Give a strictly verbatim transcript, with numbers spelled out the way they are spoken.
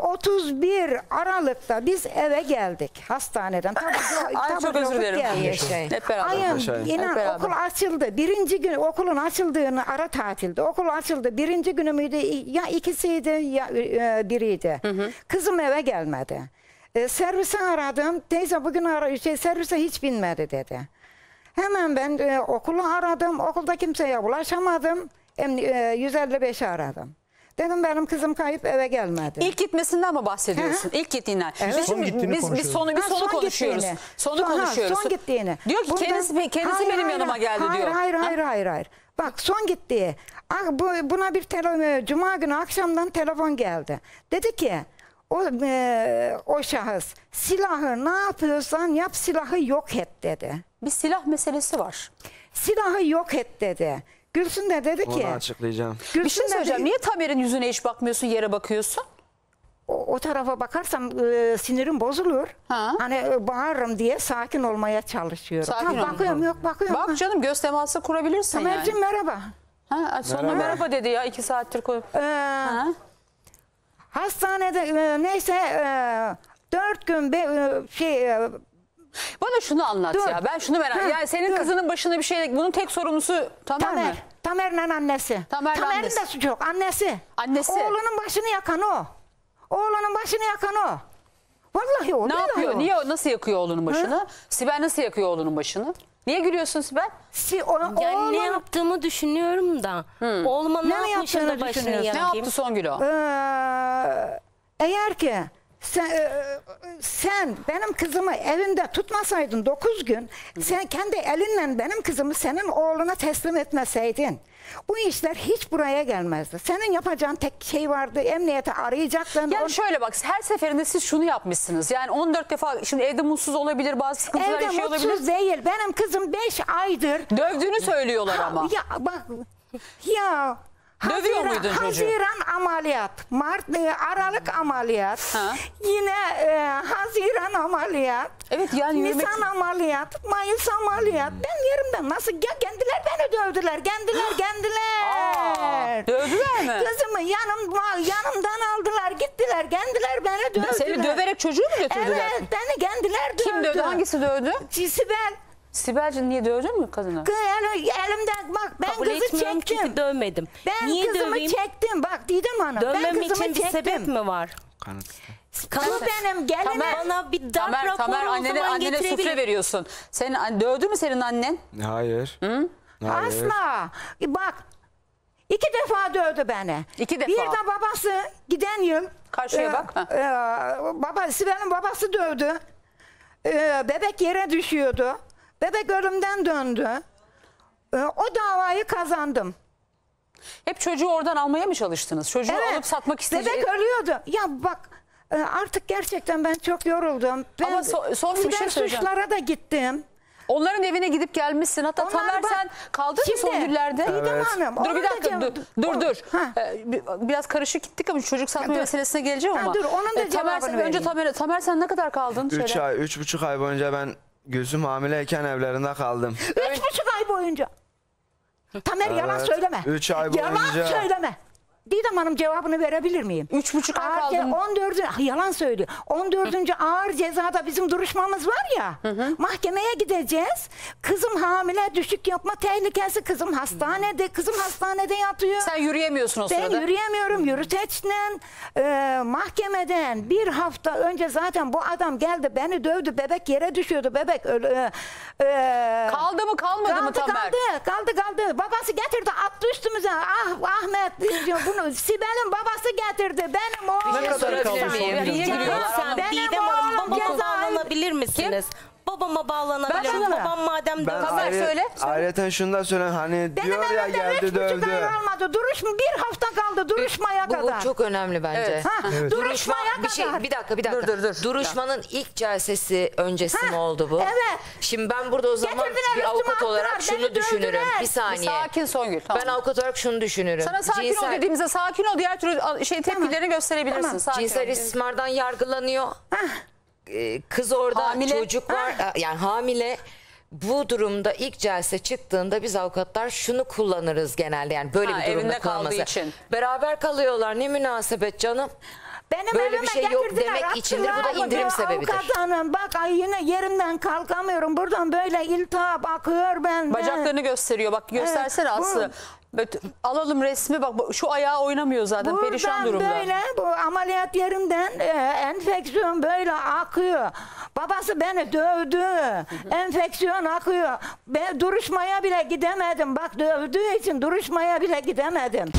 otuz bir Aralık'ta biz eve geldik hastaneden. Tabii çok özür dilerim. Hep beraber. Ayın, inan, Hep beraber. Okul açıldı. Birinci gün okulun açıldığını ara tatilde. Okul açıldı. Birinci günü müydü? Ya ikisiydi ya biriydi. Hı hı. Kızım eve gelmedi. E, servise aradım. Teyze bugün ara, şey, servise hiç binmedi dedi. Hemen ben e, okulu aradım. Okulda kimseye ulaşamadım. E, yüz elli beş'i aradım. Dedim benim kızım kayıp eve gelmedi. İlk gitmesinden mi bahsediyorsun? Hı hı. İlk gittiğinden. Evet. Biz, son gittiğini biz, biz sonu, bir ha, sonu son konuşuyoruz. Gittiğini. Sonu son, konuşuyoruz. Ha, son gittiğini. Diyor ki Buradan, kendisi, kendisi hayır, benim hayır, yanıma geldi hayır, diyor. Hayır hayır, hayır hayır. Bak son gittiği. Buna bir telefon, cuma günü akşamdan telefon geldi. Dedi ki o, e, o şahıs silahı ne yapıyorsan yap silahı yok et dedi. Bir silah meselesi var. Silahı yok et dedi. Gülsün de dedi ki... Onu açıklayacağım. Gülsün bir şey söyleyeceğim. Dedi, niye Tamer'in yüzüne hiç bakmıyorsun, yere bakıyorsun? O, o tarafa bakarsam e, sinirim bozulur. Ha. Hani e, bağırırım diye sakin olmaya çalışıyorum. Sakin tamam, bakıyorum, yok bakıyorum. Bak ha. canım, göz teması kurabilirsin Tamer'cim yani. merhaba. Ha, sonra merhaba. merhaba dedi ya, iki saattir koyup. Ee, ha. Hastanede e, neyse e, dört gün be, e, şey... E, Bana şunu anlat Dur. ya. Ben şunu merak ediyorum. Yani senin Dur. kızının başına bir şey... Bunun tek sorumlusu Tamer, Tamer mi? Tamer'in annesi. Tamer'in Tamer de suçu yok. Annesi. Annesi. Oğlunun başını yakan o. Oğlunun başını yakan o. Vallahi o. Ne yapıyor? O. Niye o? Nasıl yakıyor oğlunun başını? Hı? Sibel nasıl yakıyor oğlunun başını? Niye gülüyorsun Sibel? Si, o, yani oğlun... ne yaptığımı düşünüyorum da. Hmm. Oğluma ne, ne yapmışım da başını yakayım? Ne yaptı Songül o? Ee, eğer ki... Sen, sen benim kızımı evinde tutmasaydın dokuz gün, sen kendi elinle benim kızımı senin oğluna teslim etmeseydin, bu işler hiç buraya gelmezdi. Senin yapacağın tek şey vardı, emniyete arayacaktın. Yani on... şöyle bak, her seferinde siz şunu yapmışsınız. Yani on dört defa, şimdi evde mutsuz olabilir, bazı sıkıntılar evde şey olabilir. Evde mutsuz değil, benim kızım beş aydır. Dövdüğünü söylüyorlar ama. Ya bak, ya... Dövüyor Haziran, muydun çocuğu? Haziran ameliyat, Mart, e, Aralık ameliyat, ha. yine e, Haziran ameliyat, evet, yani Nisan yürümek... ameliyat, Mayıs ameliyat. Hmm. Ben yerimden nasıl? Ya kendiler beni dövdüler, kendiler kendiler. Aa, dövdüler mi? Kızımı yanım, yanımdan aldılar, gittiler, kendiler beni dövdüler. Seni döverek çocuğu mu götürdüler? Evet, beni kendiler dövdü. Kim dövdü, hangisi dövdü? Sibel. Sibel'cim niye dövdün mü kadını? Elimden bak ben Kabul kızı çektim. Dövmedim. Ben niye kızımı döveyim? çektim bak Didem Hanım. Dövmem için çektim. bir sebep mi var? Kanıt. Kanıt benim gelene Tamer, bana bir darp raporu Tamer, annene, annene sufle veriyorsun. Senin, dövdü mü senin annen? Hayır. Hı? Hayır. Asla. Bak iki defa dövdü beni. İki defa. Bir de babası giden yıl. Karşıya e, bak. E, baba, Sibel'in babası dövdü. E, bebek yere düşüyordu. Bebek ölümden döndü. Ee, o davayı kazandım. Hep çocuğu oradan almaya mı çalıştınız? Çocuğu evet. alıp satmak isteyeceği... Bebek ölüyordu. Ya bak artık gerçekten ben çok yoruldum. Ben Ama so son bir şey söyleyeceğim. Suçlara da gittim. Onların evine gidip gelmişsin. Hatta Onlar Tamer bak, sen kaldın mı son günlerde? Evet. Hanım, dur bir dakika dur dur. dur. Ee, biraz karışık gittik ama çocuk satma dur. meselesine geleceğim ha, ama. Dur onun da ee, Tamer, sen, önce Tamer, Tamer sen ne kadar kaldın? Üç şöyle? ay, üç buçuk ay boyunca ben... Gözüm hamileyken evlerinde kaldım. Üç buçuk ay boyunca. Tamer evet, yalan söyleme. Üç ay boyunca. Yalan söyleme. Didem Hanım cevabını verebilir miyim? Üç buçuk ay kaldım. On dördüncü, yalan söylüyor. On dördüncü ağır cezada bizim duruşmamız var ya. Hı hı. Mahkemeye gideceğiz. Kızım hamile, düşük yapma tehlikesi. Kızım hastanede, kızım hastanede yatıyor. Sen yürüyemiyorsun o sırada. Ben yürüyemiyorum. Yürüteçten, e, mahkemeden bir hafta önce zaten bu adam geldi beni dövdü. Bebek yere düşüyordu. Bebek e, e, kaldı mı kalmadı kaldı, mı Tamer? Kaldı kaldı kaldı. Babası getirdi attı üstümüze. Ah Ahmet diyor bunu. Sibel'in babası getirdi. Benim oğlum. Ne kadar kalmışım? Niye gülüyorlar? Sen Didem Hanım babama bağlanabilir misiniz? Babama bağlanabilir misiniz? Babam madem dövdü. Söyle. Ayrıca şunu da söyle. Hani benim diyor ya geldi dövdü. Duruşma bir hafta kaldı duruşmaya bu, kadar. Bu çok önemli bence. Evet. Ha, evet. Duruşmaya Duruşma, kadar. Bir, şey, bir dakika bir dakika. Dur, dur, dur. Duruşmanın dur. ilk celsesi öncesi mi oldu bu? Evet. Şimdi ben burada o zaman Getirdiler, bir avukat attılar, olarak şunu düşünürüm. Bir saniye. Bir sakin Songül. Tamam. Ben avukat olarak şunu düşünürüm. Sana sakin Cinsel... ol dediğimizde sakin ol. Diğer türlü şey, tepkileri tamam. gösterebilirsin. Tamam. Sakin Cinsel ol. istismardan yargılanıyor. Hah. Kız orada hamile. çocuk var. Hah. Yani hamile. Bu durumda ilk celse çıktığında biz avukatlar şunu kullanırız genelde yani böyle ha, bir durumda kalması. Için. Beraber kalıyorlar ne münasebet canım. Benim böyle bir şey yok demek içindir. Bu da indirim sebebidir. Avukat hanım bak ay yine yerimden kalkamıyorum. Buradan böyle iltihap akıyor bende. Bacaklarını gösteriyor. Bak göstersene evet, Aslı. Alalım resmi bak şu ayağı oynamıyor zaten. Buradan perişan durumda. Buradan böyle bu ameliyat yerinden e, enfeksiyon böyle akıyor. Babası beni dövdü. Enfeksiyon akıyor. Ben duruşmaya bile gidemedim. Bak dövdüğü için duruşmaya bile gidemedim.